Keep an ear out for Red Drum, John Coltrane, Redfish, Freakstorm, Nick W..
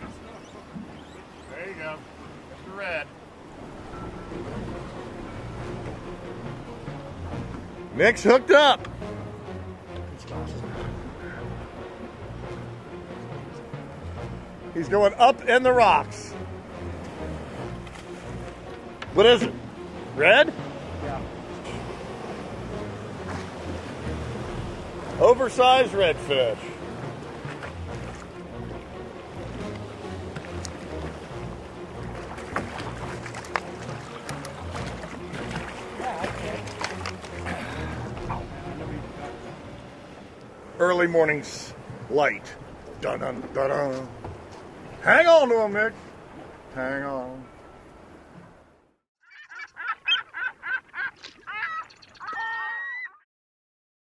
go. There you go. Mr. Red. Nick's hooked up. He's going up in the rocks. What is it? Red? Yeah. Oversized redfish. Early morning's light. Dun dun dun dun. Hang on to him, Nick. Hang on.